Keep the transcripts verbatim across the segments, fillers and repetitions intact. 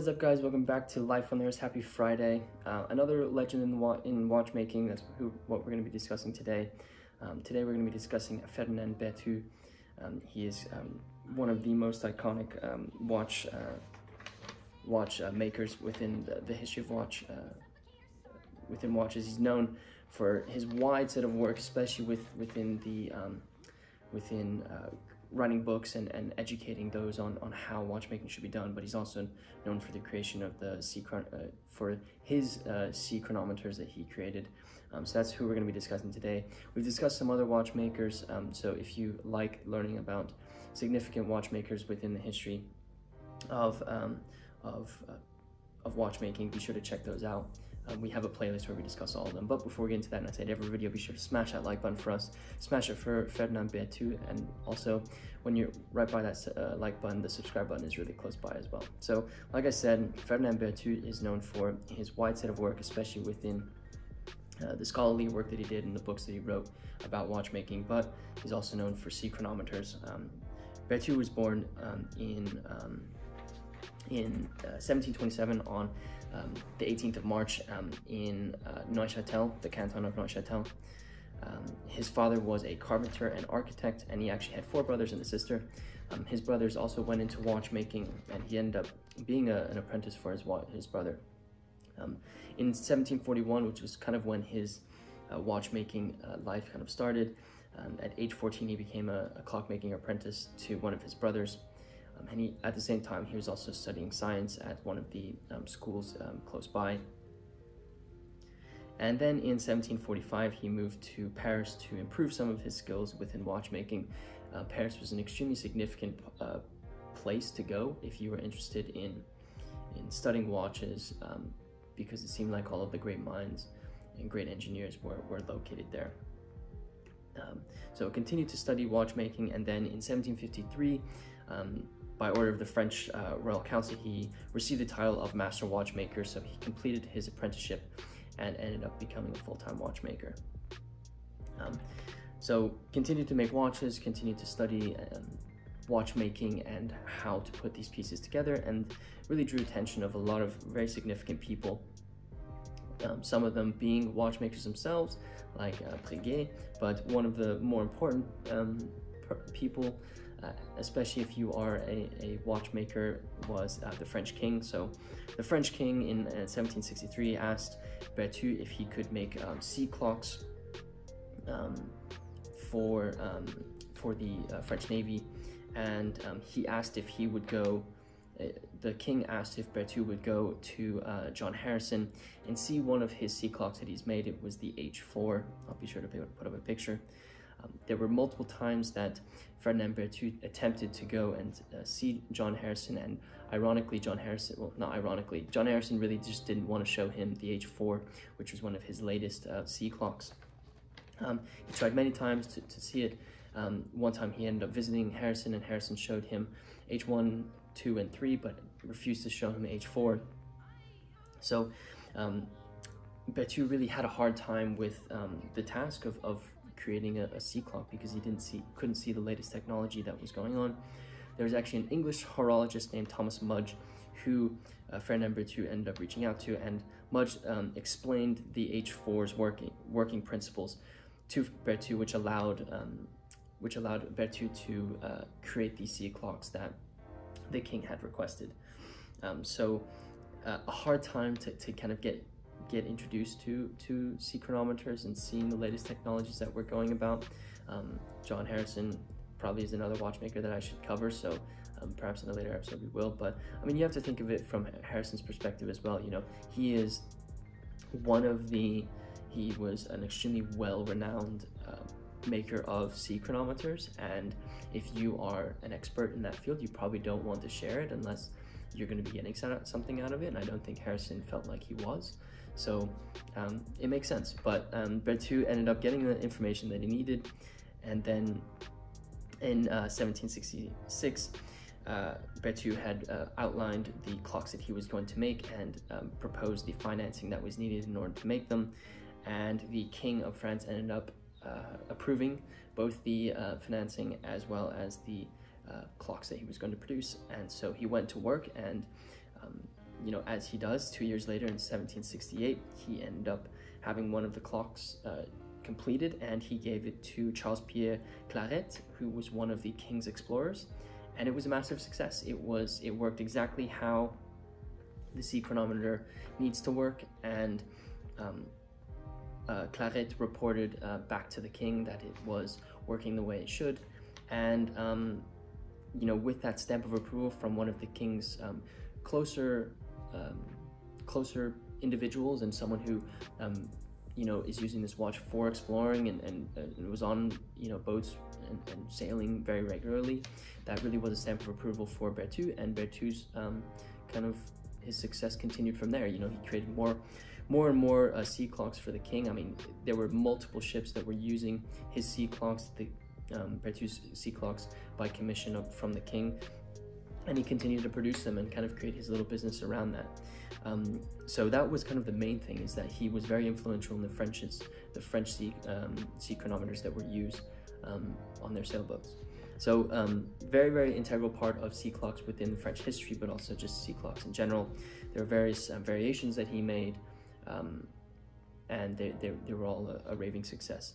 is up, guys? Welcome back to Life on the Wrist. Happy Friday. Uh, another legend in, wa in watchmaking. That's who, what we're going to be discussing today. Um, today we're going to be discussing Ferdinand Berthoud. Um, he is um, one of the most iconic um, watch uh, watch uh, makers within the, the history of watch uh, within watches. He's known for his wide set of work, especially with within the um, within. Uh, writing books and, and educating those on, on how watchmaking should be done, but he's also known for the creation of the sea chron uh, for his uh, sea chronometers that he created. Um, so that's who we're going to be discussing today. We've discussed some other watchmakers, um, so if you like learning about significant watchmakers within the history of, um, of, uh, of watchmaking, be sure to check those out. Um, we have a playlist where we discuss all of them. But before we get into that, and I said every video, be sure to smash that like button for us. Smash it for Ferdinand Berthoud, and also when you're right by that uh, like button, the subscribe button is really close by as well. So, like I said, Ferdinand Berthoud is known for his wide set of work, especially within uh, the scholarly work that he did and the books that he wrote about watchmaking. But he's also known for sea chronometers. Um, Berthoud was born um, in um, in uh, seventeen twenty-seven on. Um, the eighteenth of March um, in uh, Neuchâtel, the canton of Neuchâtel. Um, his father was a carpenter and architect, and he actually had four brothers and a sister. Um, his brothers also went into watchmaking, and he ended up being a, an apprentice for his, his brother. Um, in seventeen forty-one, which was kind of when his uh, watchmaking uh, life kind of started, um, at age fourteen he became a, a clockmaking apprentice to one of his brothers. And he, at the same time, he was also studying science at one of the um, schools um, close by. And then in seventeen forty-five, he moved to Paris to improve some of his skills within watchmaking. Uh, Paris was an extremely significant uh, place to go if you were interested in, in studying watches, um, because it seemed like all of the great minds and great engineers were, were located there. Um, so continued to study watchmaking, and then in seventeen fifty-three, Um, by order of the French uh, Royal Council, he received the title of Master Watchmaker, so he completed his apprenticeship and ended up becoming a full-time watchmaker. Um, so continued to make watches, continued to study um, watchmaking and how to put these pieces together, and really drew attention of a lot of very significant people, um, some of them being watchmakers themselves, like uh, Breguet, but one of the more important um, people, Uh, especially if you are a, a watchmaker, was uh, the French king. So the French king in uh, seventeen sixty-three asked Berthoud if he could make um, sea clocks um, for, um, for the uh, French Navy, and um, he asked if he would go, uh, the king asked if Berthoud would go to uh, John Harrison and see one of his sea clocks that he's made. It was the H four. I'll be sure to put up a picture. Um, there were multiple times that Ferdinand Berthoud attempted to go and uh, see John Harrison, and ironically, John Harrison, well, not ironically, John Harrison really just didn't want to show him the H four, which was one of his latest uh, sea clocks. Um, he tried many times to, to see it. Um, one time he ended up visiting Harrison, and Harrison showed him H one, two, and three, but refused to show him H four. So um, Berthoud really had a hard time with um, the task of, of creating a, a sea clock, because he didn't see, couldn't see the latest technology that was going on. There was actually an English horologist named Thomas Mudge, who uh, Ferdinand Berthoud ended up reaching out to, and Mudge um, explained the H four's working working principles to Berthoud, which allowed um, which allowed Berthoud to uh, create these sea clocks that the king had requested. Um, so uh, a hard time to, to kind of get. get introduced to to sea chronometers and seeing the latest technologies that we're going about. Um, John Harrison probably is another watchmaker that I should cover, so um, perhaps in a later episode we will. But I mean, you have to think of it from Harrison's perspective as well. You know, he is one of the he was an extremely well-renowned uh, maker of sea chronometers, and if you are an expert in that field, you probably don't want to share it unless you're going to be getting something out of it, and I don't think Harrison felt like he was. So um, it makes sense, but um, Berthoud ended up getting the information that he needed, and then in uh, seventeen sixty-six, uh, Berthoud had uh, outlined the clocks that he was going to make, and um, proposed the financing that was needed in order to make them, and the King of France ended up uh, approving both the uh, financing as well as the uh, clocks that he was going to produce. And so he went to work and um, you know, as he does two years later in seventeen sixty-eight, he ended up having one of the clocks uh, completed, and he gave it to Charles-Pierre Claret, who was one of the King's explorers, and it was a massive success. It was, it worked exactly how the sea chronometer needs to work, and um, uh, Claret reported uh, back to the King that it was working the way it should, and um, you know, with that stamp of approval from one of the King's um, closer, um, closer individuals, and someone who, um, you know, is using this watch for exploring and, and, and was on, you know, boats and, and sailing very regularly, that really was a stamp of approval for Berthoud, and Berthoud's um, kind of, his success continued from there. You know, he created more, more and more uh, sea clocks for the King. I mean, there were multiple ships that were using his sea clocks, the um, Berthoud's sea clocks, by commission up from the King, and he continued to produce them and kind of create his little business around that. Um, so that was kind of the main thing, is that he was very influential in the French's, the French sea, um, sea chronometers that were used um, on their sailboats. So um, very, very integral part of sea clocks within French history, but also just sea clocks in general. There are various um, variations that he made, um, and they, they, they were all a, a raving success.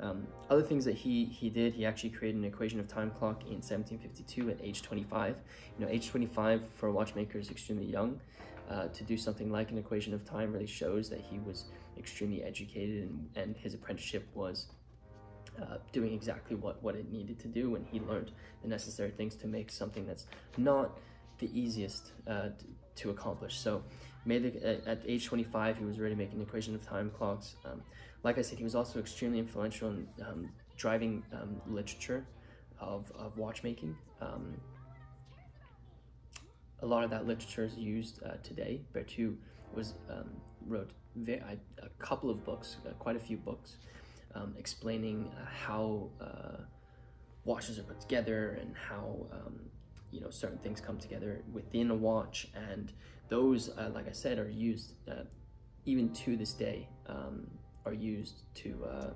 Um, other things that he, he did, he actually created an equation of time clock in seventeen fifty-two at age twenty-five. You know, age twenty-five for a watchmaker is extremely young. Uh, to do something like an equation of time really shows that he was extremely educated, and, and his apprenticeship was uh, doing exactly what, what it needed to do, and he learned the necessary things to make something that's not the easiest uh, to accomplish. So made the, at age twenty-five, he was already making an equation of time clocks. Um, Like I said, he was also extremely influential in um, driving um, literature of, of watchmaking. Um, a lot of that literature is used uh, today. Berthoud was, um, wrote a couple of books, uh, quite a few books, um, explaining uh, how uh, watches are put together and how um, you know, certain things come together within a watch. And those, uh, like I said, are used uh, even to this day. Um, Are used to, uh,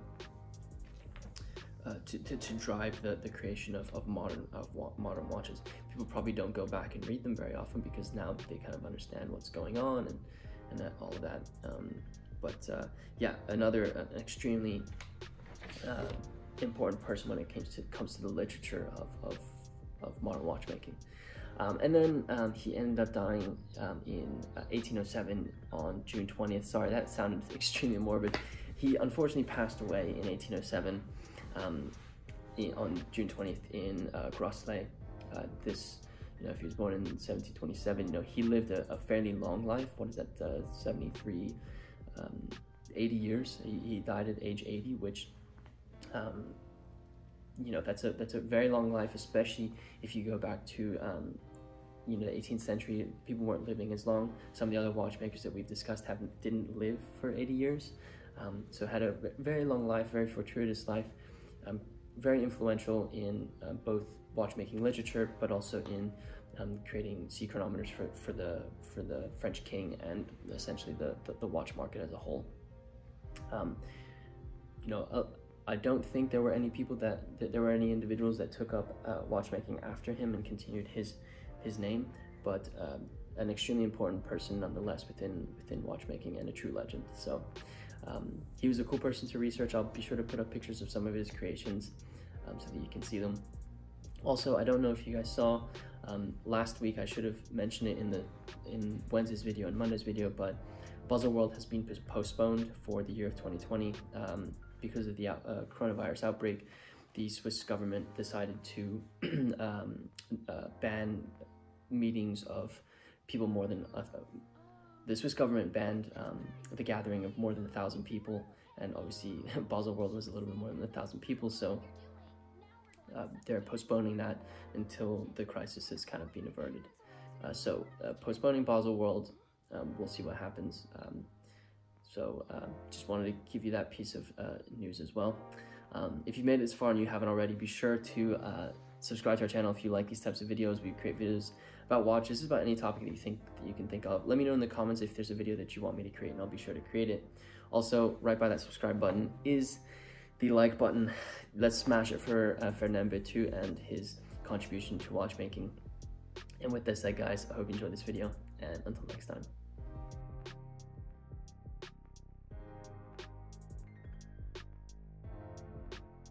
uh, to to to drive the the creation of of modern of wa modern watches. People probably don't go back and read them very often, because now they kind of understand what's going on and and that, all of that. Um, but uh, yeah, another uh, extremely uh, important person when it comes to comes to the literature of of, of modern watchmaking. Um, and then um, he ended up dying um, in uh, eighteen oh seven on June twentieth. Sorry, that sounded extremely morbid. He unfortunately passed away in eighteen oh seven um, in, on June twentieth in uh, Grosselay. Uh, this, you know, if he was born in seventeen twenty-seven, you know, he lived a, a fairly long life. What is that, uh, seventy-three, um, eighty years? He, he died at age eighty, which, um, you know, that's a that's a very long life, especially if you go back to um you know, the eighteenth century. People weren't living as long. Some of the other watchmakers that we've discussed haven't didn't live for eighty years, um so had a very long life, very fortuitous life, um very influential in uh, both watchmaking literature, but also in um, creating sea chronometers for for the for the French King, and essentially the the, the watch market as a whole. um you know a, I don't think there were any people that, that there were any individuals that took up uh, watchmaking after him and continued his his name, but um, an extremely important person nonetheless within within watchmaking, and a true legend. So um, he was a cool person to research. I'll be sure to put up pictures of some of his creations um, so that you can see them. Also, I don't know if you guys saw um, last week. I should have mentioned it in the in Wednesday's video and Monday's video, but Basel World has been postponed for the year of twenty twenty. Um, Because of the uh, coronavirus outbreak, the Swiss government decided to um, uh, ban meetings of people more than a th the Swiss government banned um, the gathering of more than a thousand people, and obviously Basel World was a little bit more than a thousand people, so uh, they're postponing that until the crisis has kind of been averted. Uh, so uh, postponing Basel World, um, we'll see what happens. Um, So uh, just wanted to give you that piece of uh, news as well. Um, if you've made it this far and you haven't already, be sure to uh, subscribe to our channel if you like these types of videos. We create videos about watches, about any topic that you think that you can think of. Let me know in the comments if there's a video that you want me to create, and I'll be sure to create it. Also, right by that subscribe button is the like button. Let's smash it for uh, Ferdinand Berthoud and his contribution to watchmaking. And with that said, guys, I hope you enjoyed this video, and until next time.